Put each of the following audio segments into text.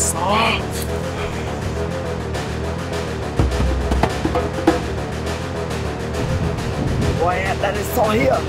Stop! Boy, that is all here!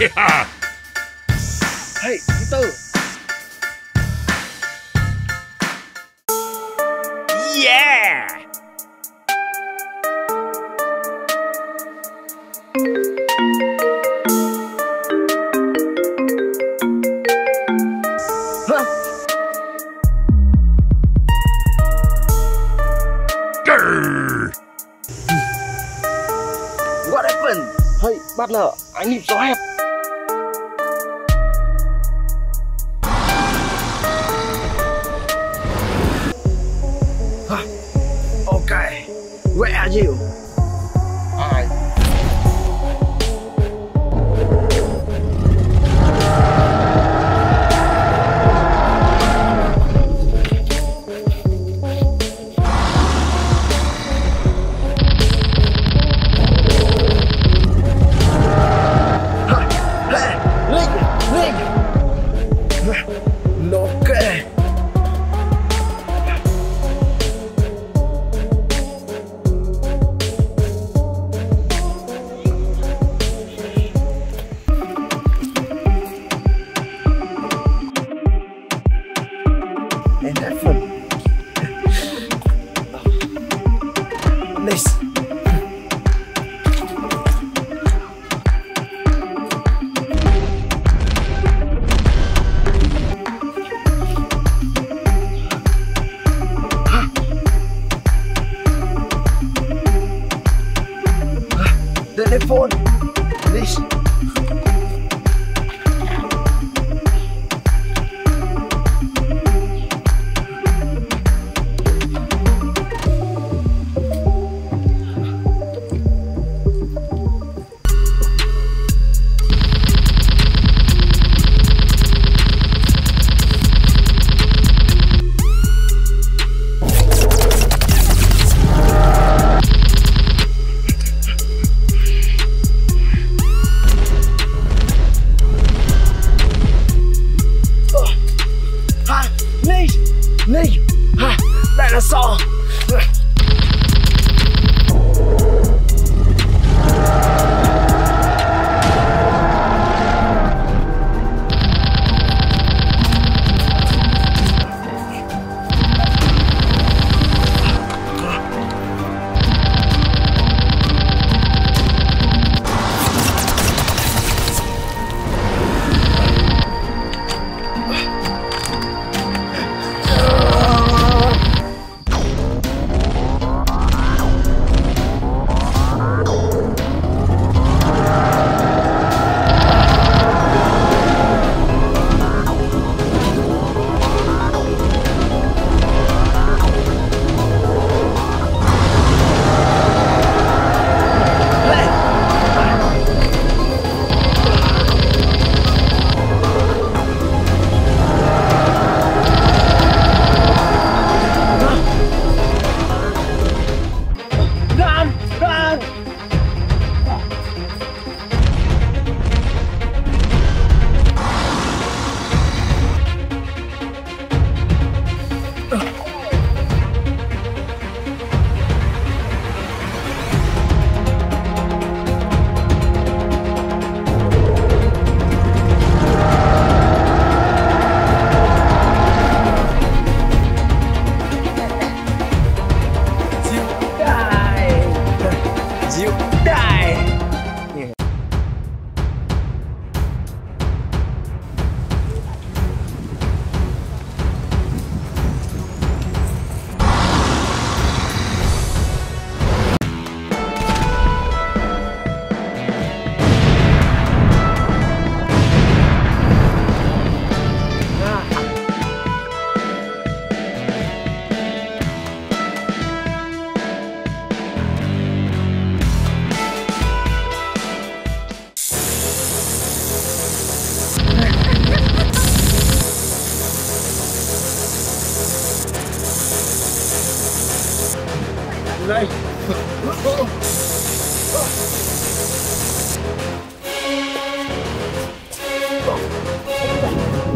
Yeah. Hey, Peter. Yeah. Huh? What happened? Hey, Butler, I need your help. Where are you? No, okay. place. Telefon. Nicht. Nicht! Leider Sau! Nein!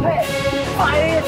Hey! Hey!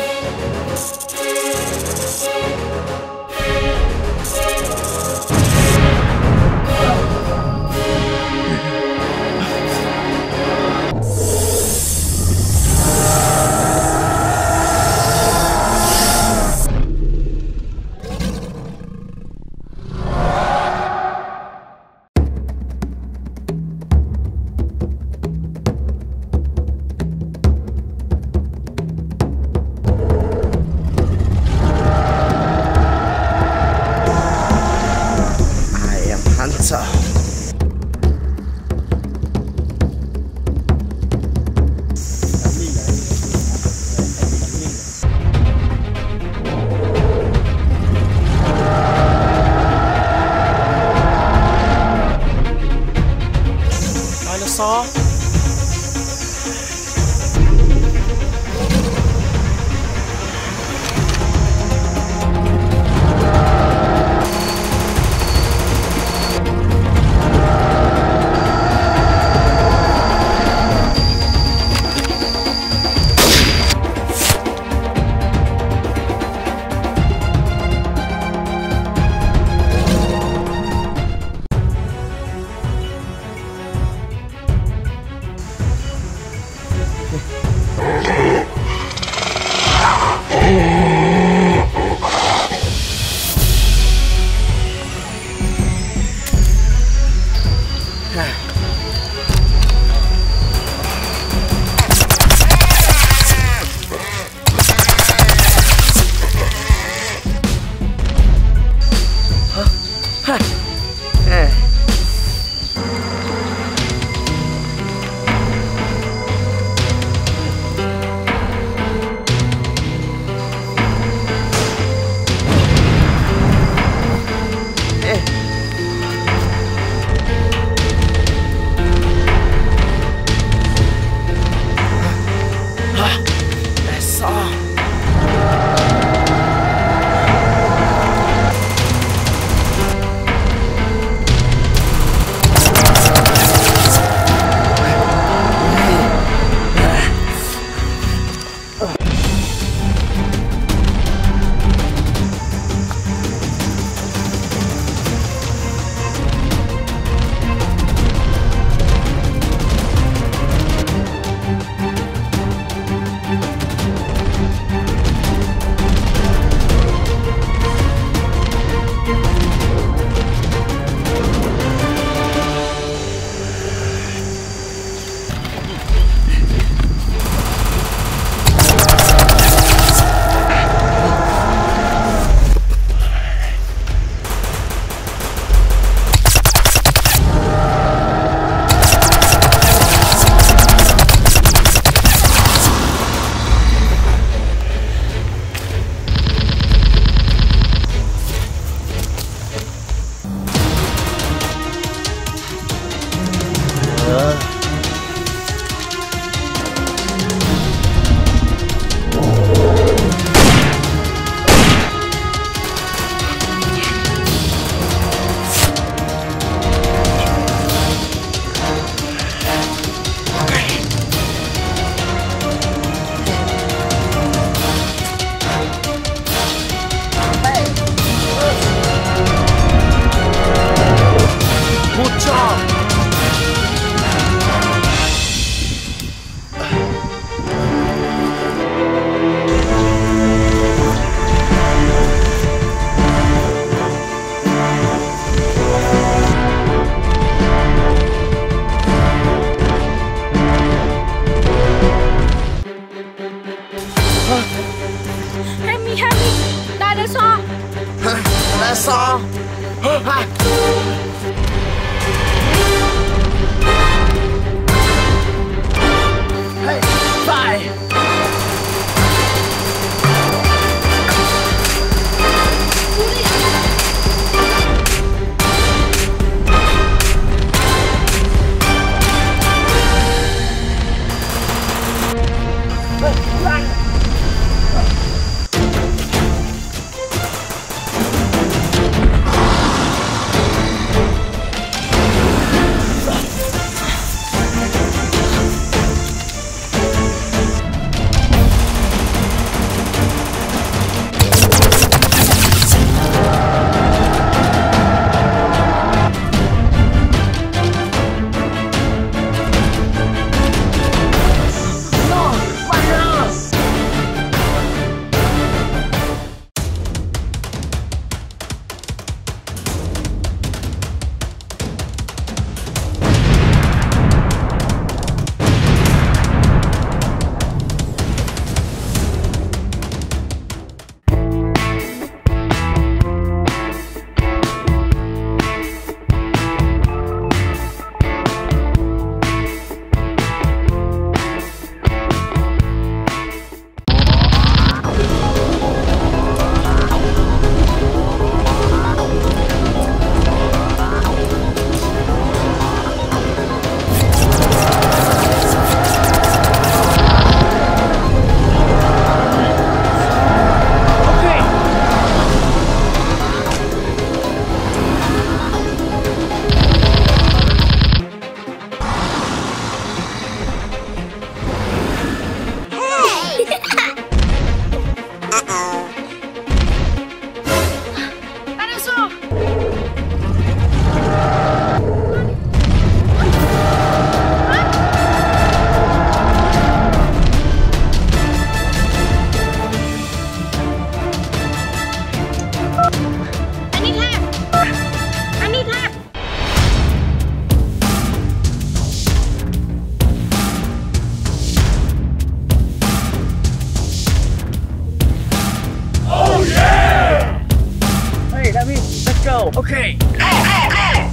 go. Okay. Go, go, go! Hey!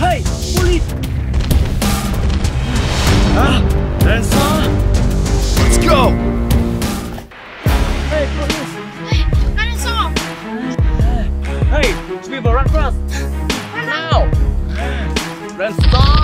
Hey! Bully! Ah! That's all? Let's go! Hey, police! Hey, that is all! Hey! People, run fast! Run now! Run stop!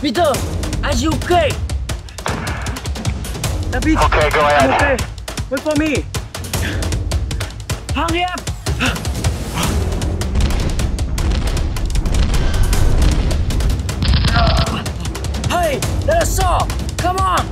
Peter, are you okay? David, okay, go ahead. I'm okay. Wait for me. Hurry up. Hey, that's all. Come on.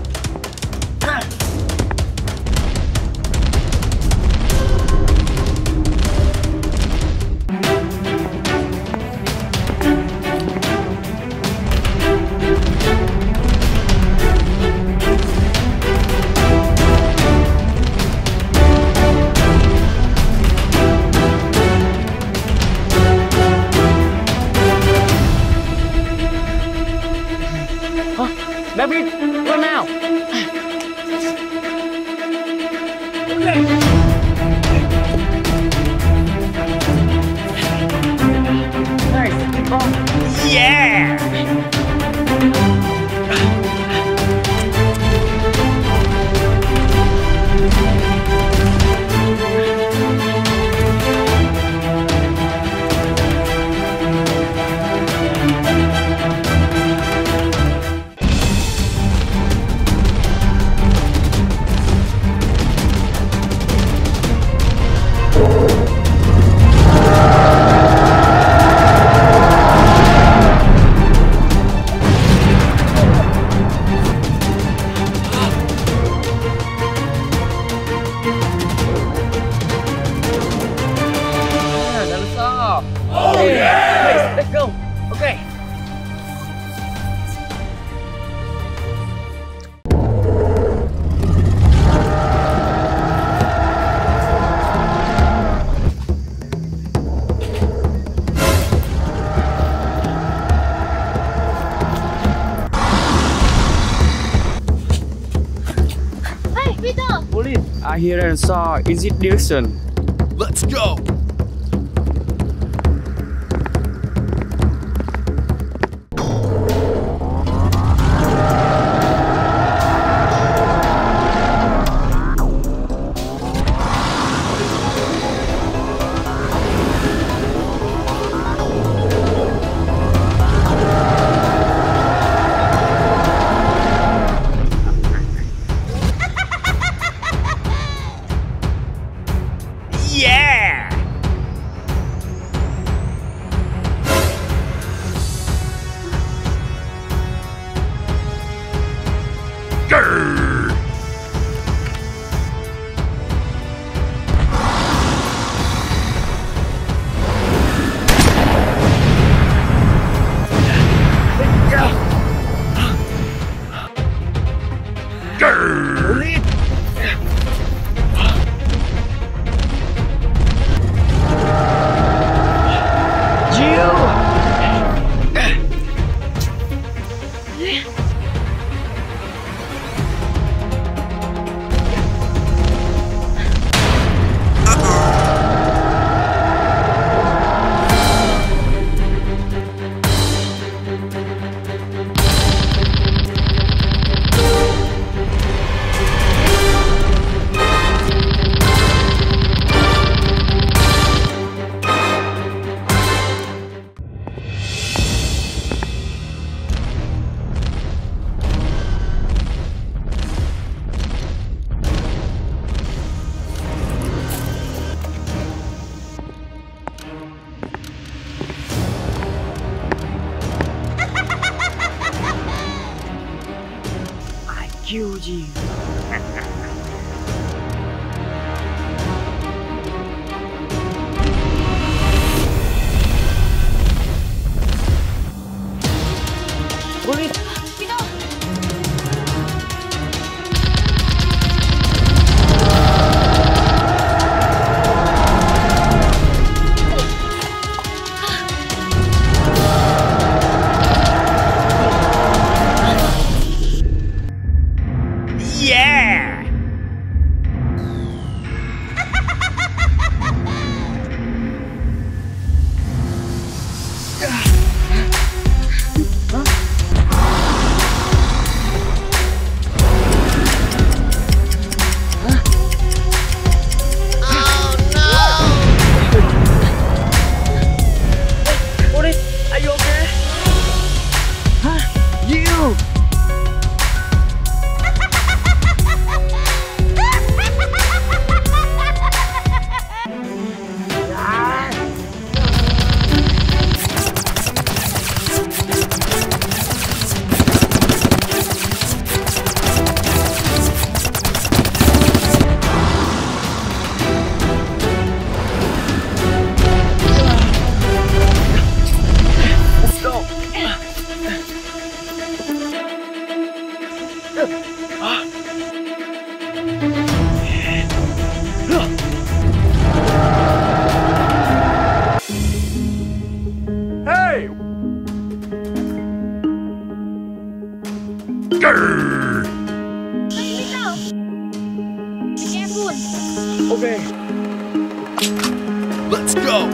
I hear and saw. Is it direction? Let's go. Yeah! Grr! Killed you. Okay. Let's go.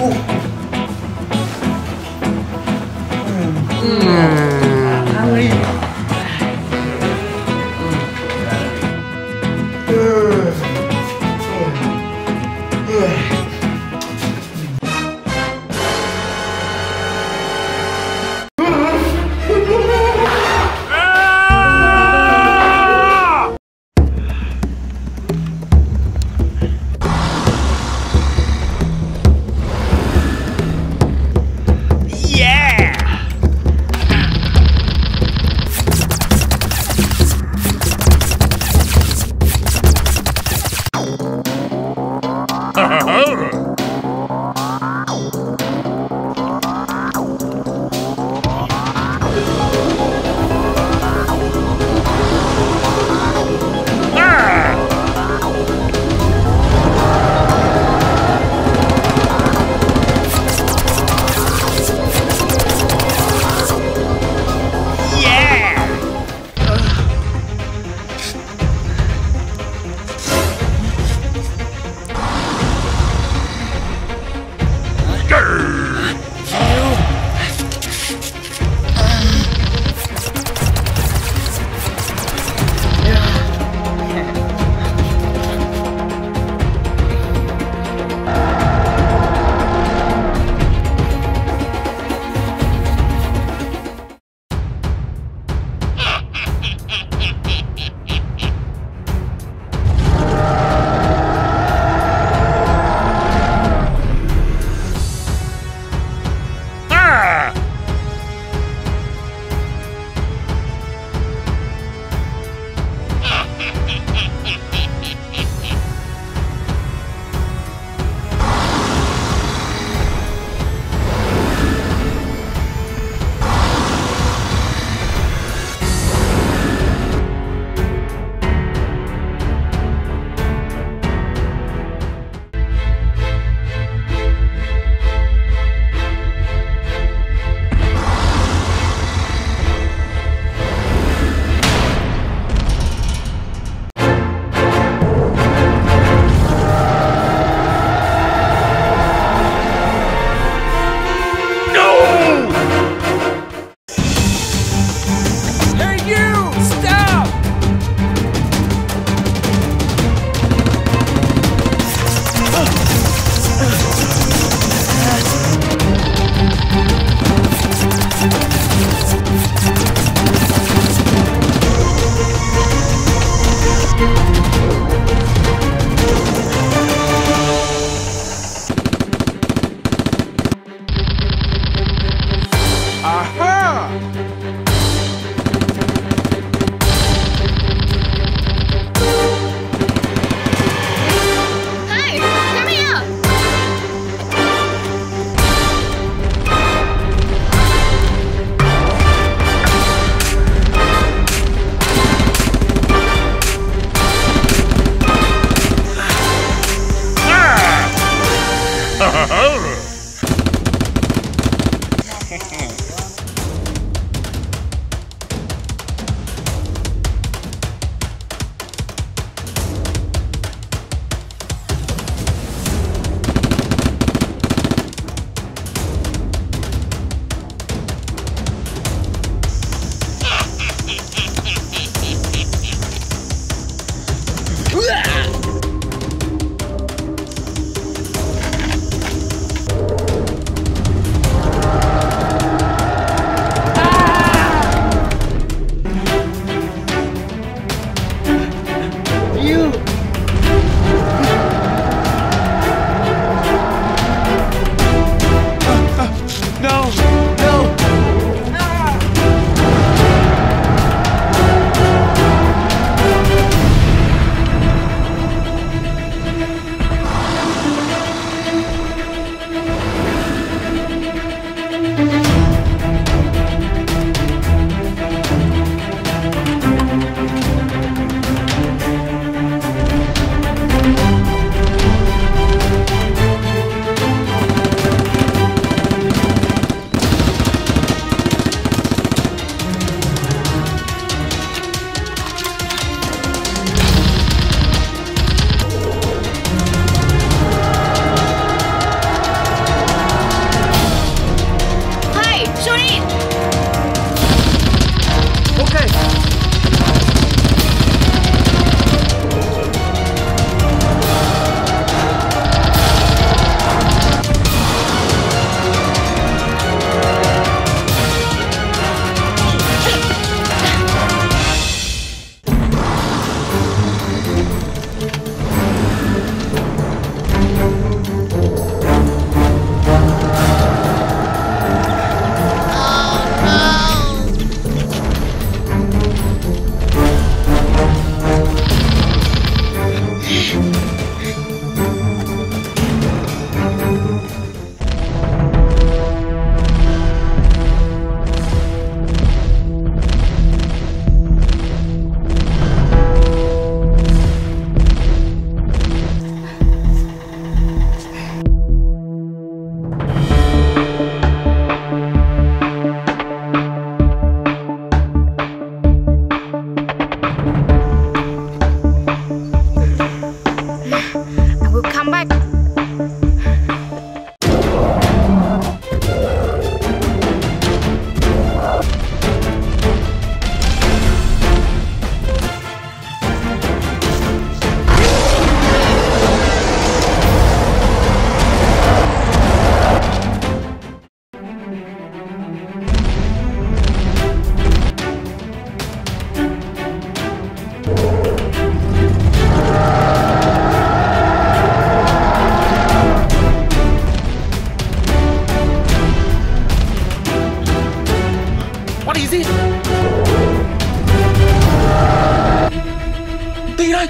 Oh. easy. Dheeraj!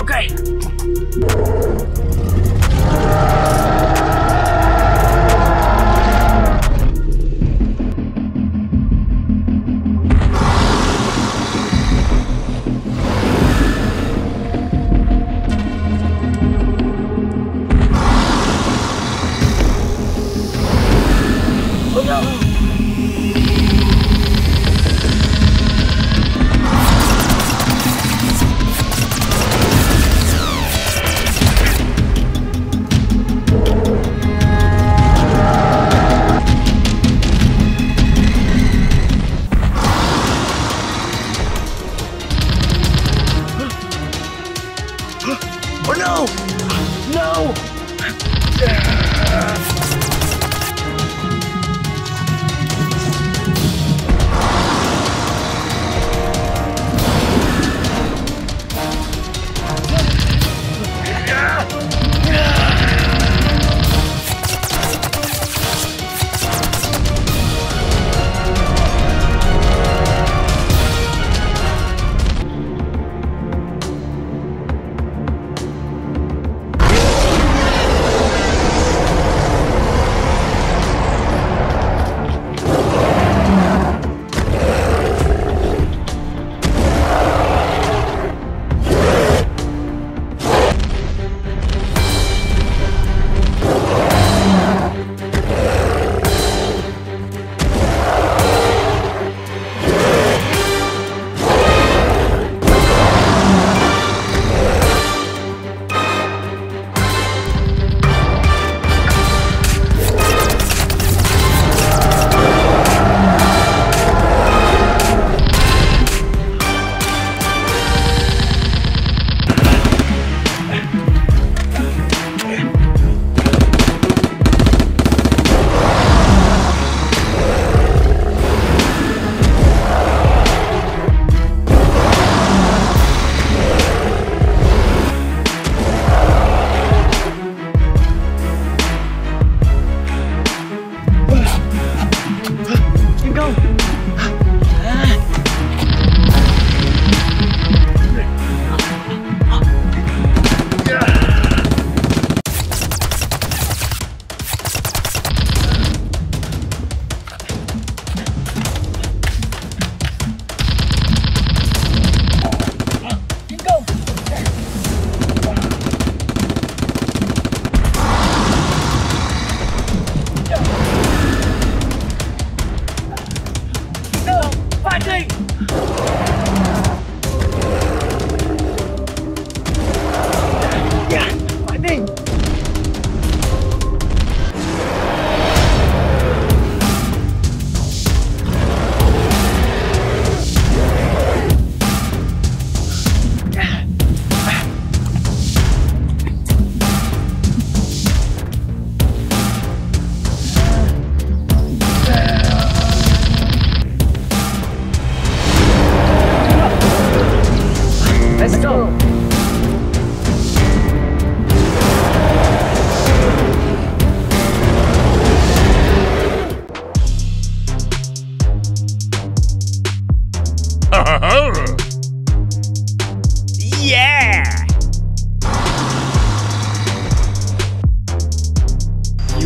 Okay.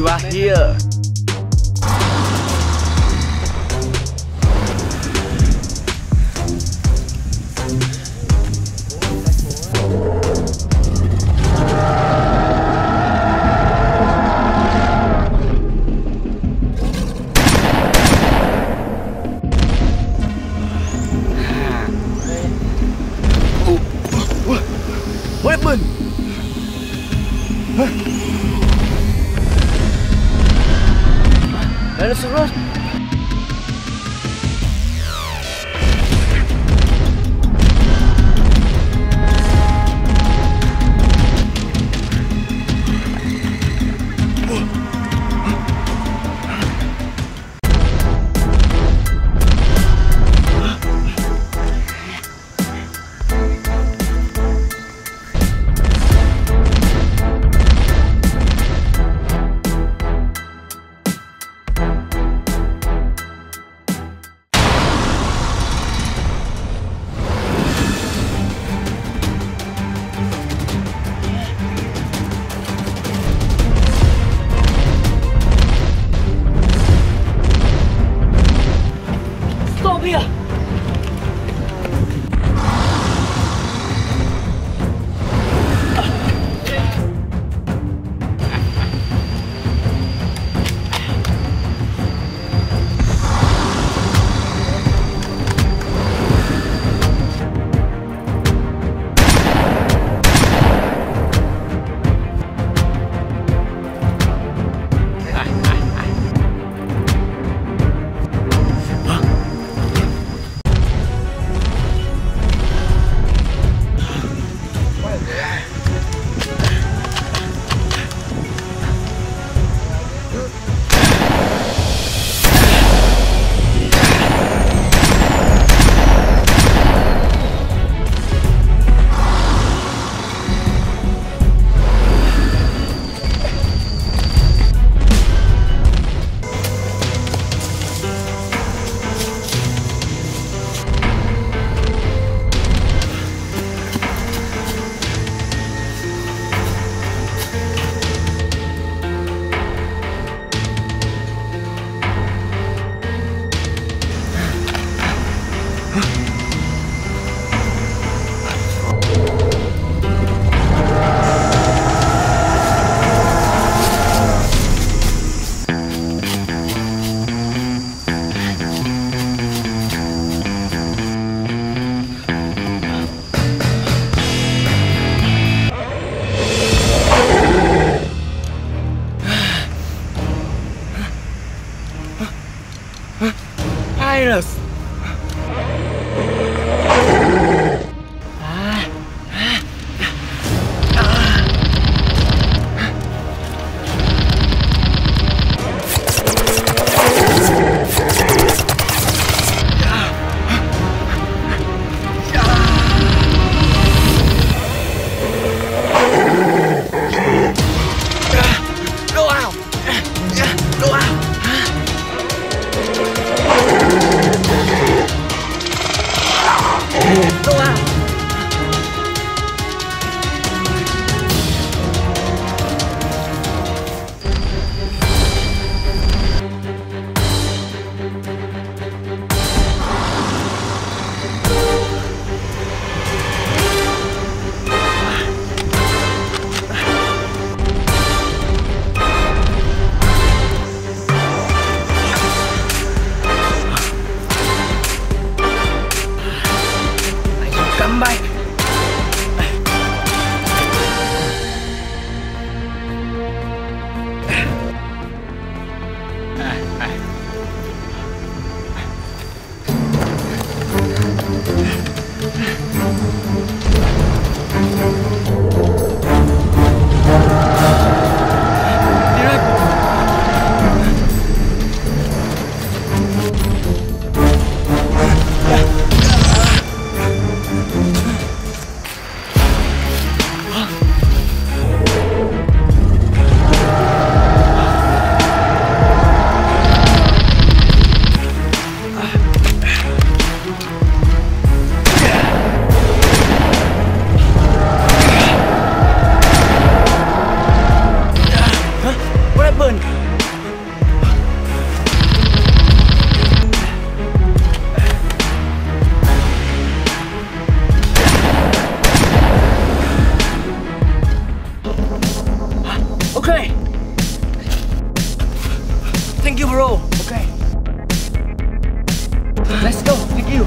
you are here. Weapon! Huh? Dinosaur? Yes. Go out. Okay. Thank you, bro. Okay. Let's go. Thank you.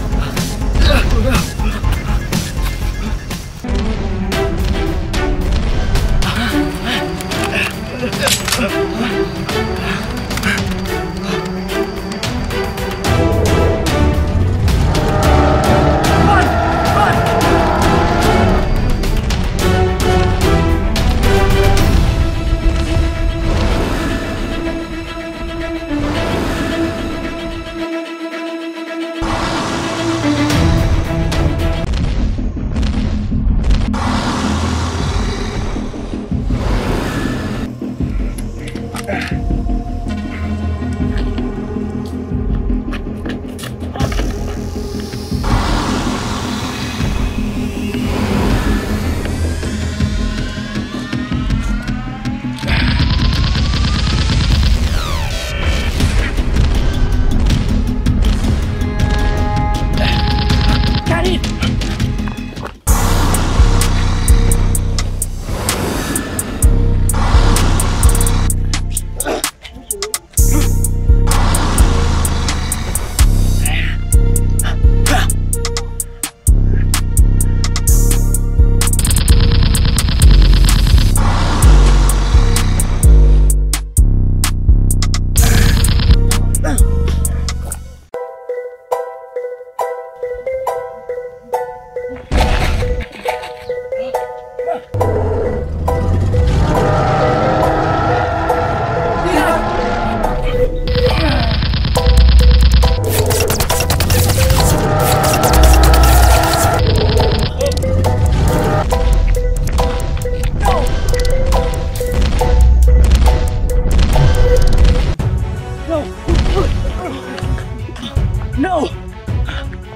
No!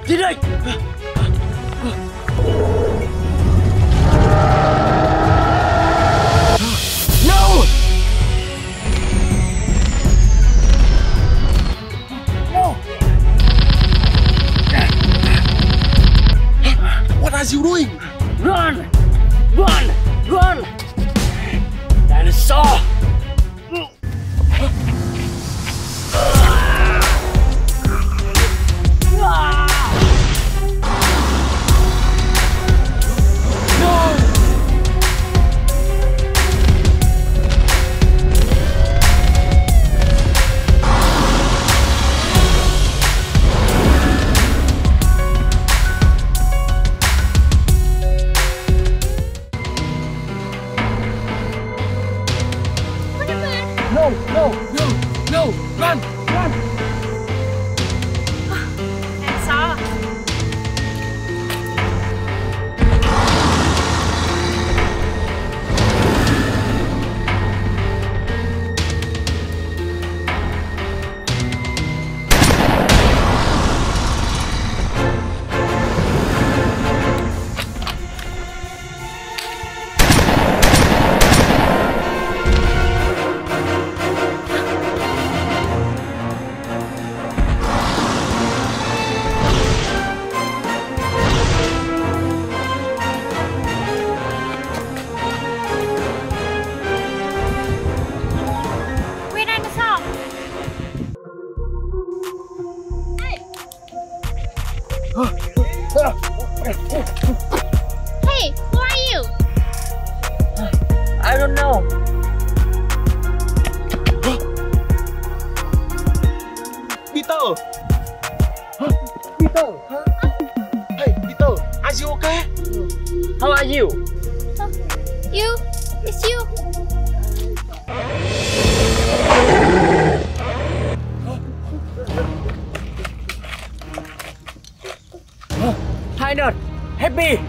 Did I? No! No! What are you doing? Run! Run! Run! Dinosaur! No, run! That's all. Hey, who are you? I don't know. Peter! Peter! Hey, Peter, are you okay? How are you? You? It's you. I'm not happy.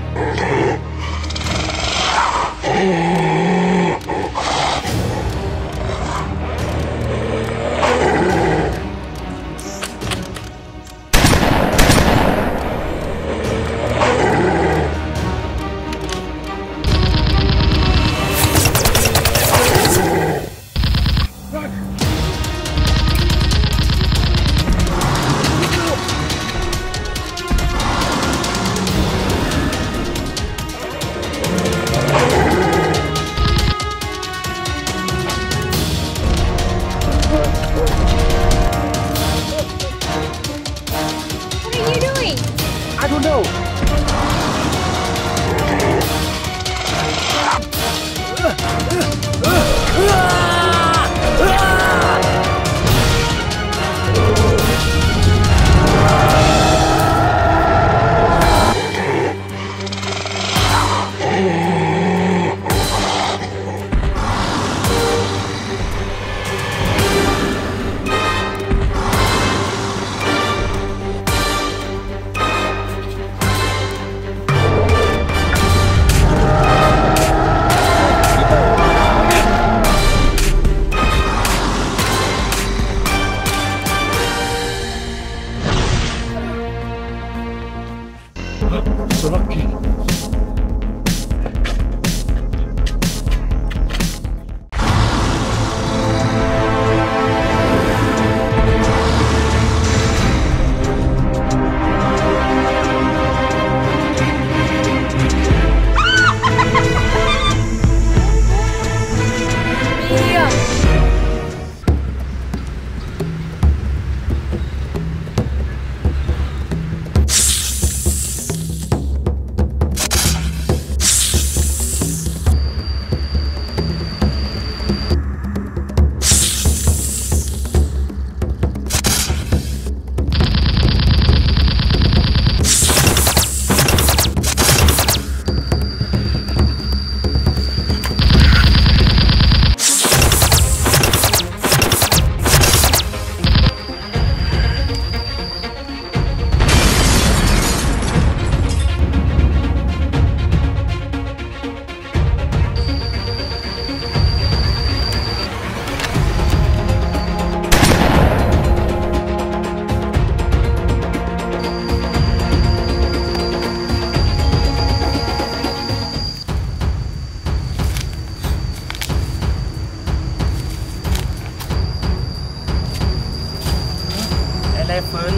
have fun.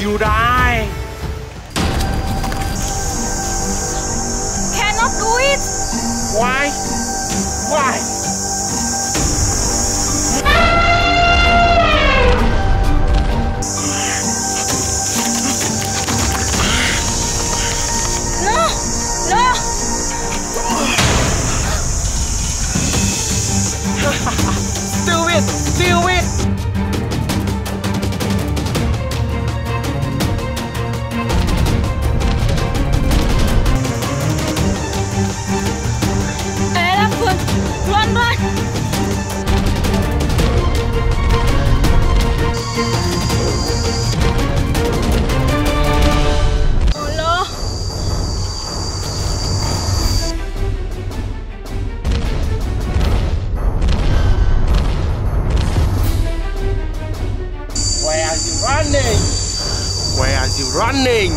You die. Cannot do it. Why? Why? Where are you running?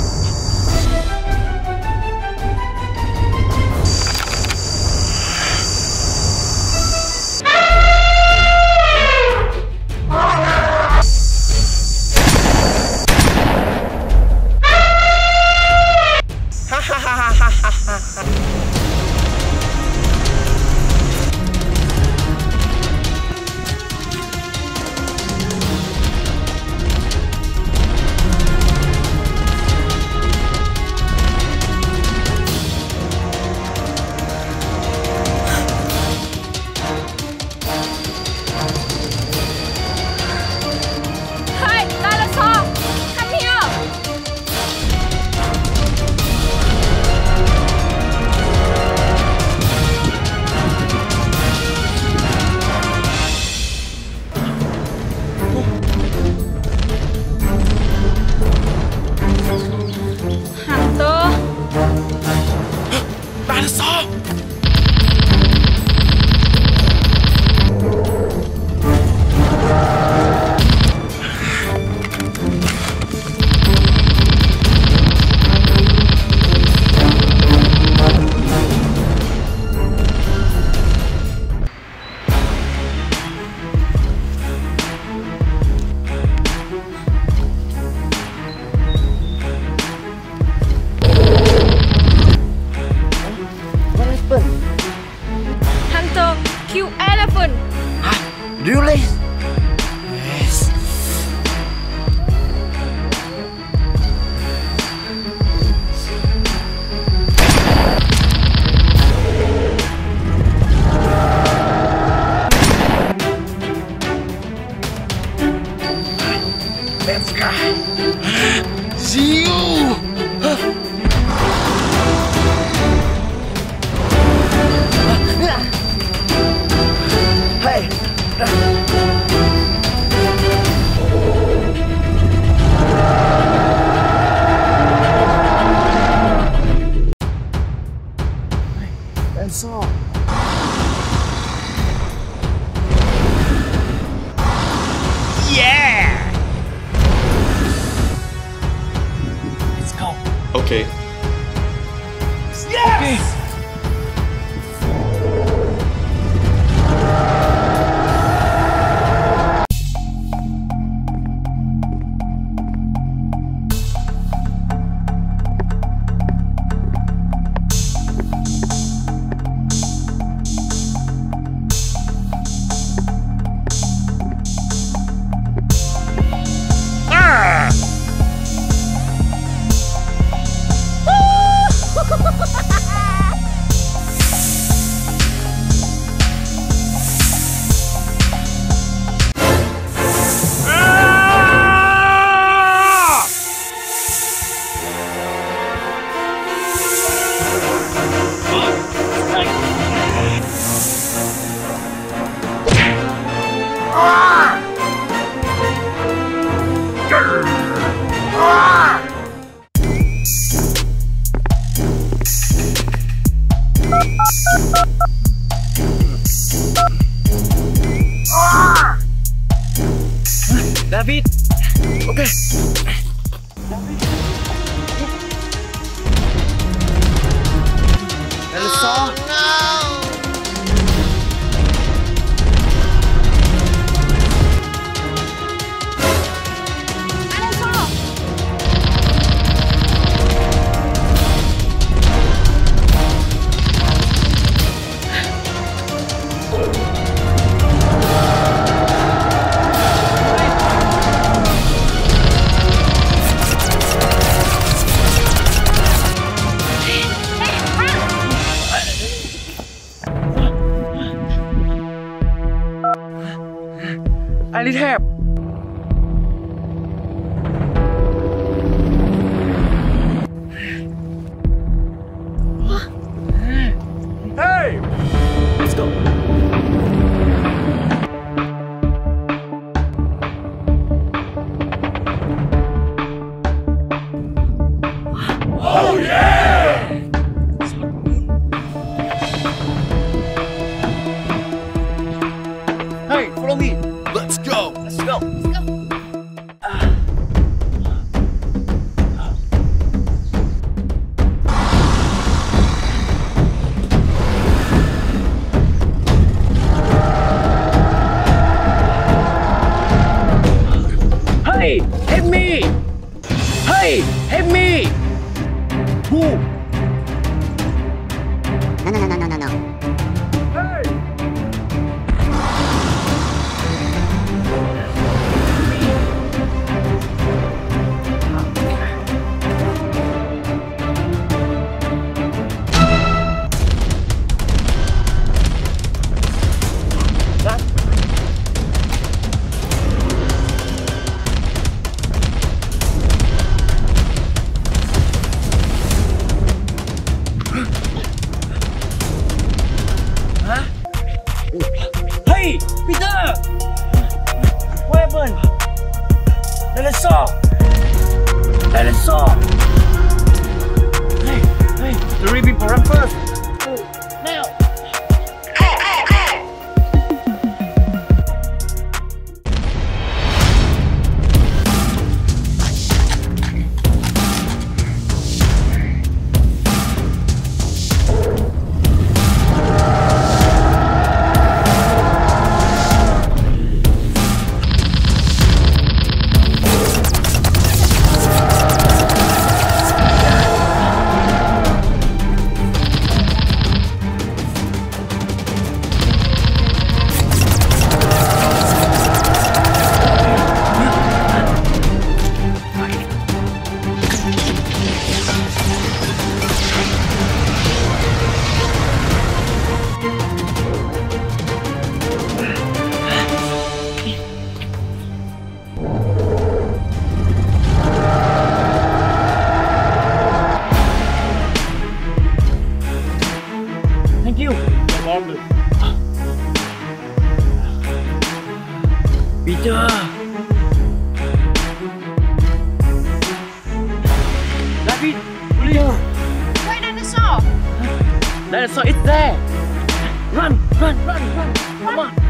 Kill elephant! Huh? Really? Yes. Let's go! See you! That's all. Yeah! Let's go. Okay. Yes! Okay. David, okay. Elsa. Oh, no. I need help. Hey! Let's go. Oh yeah! Hey, follow me. Let's go! Let's go! Let's go! Hey! Help me! Hey! Help me! Who? No. Hey, Peter! What happened? Dinosaur! Hey, three people run first! Now! Peter! David! Julio! Wait, dinosaur! Dinosaur, it's there! Run! Come on!